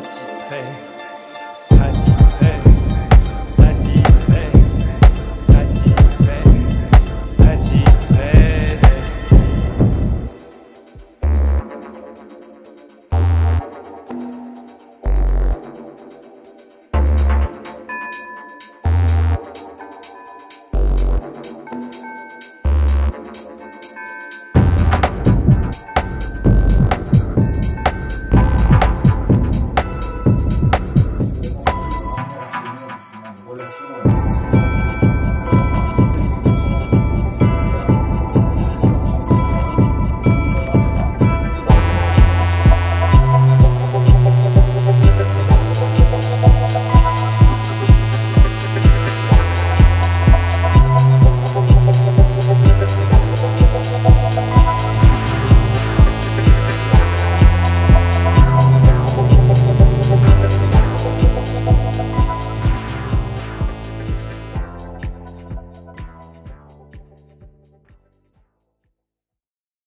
I just say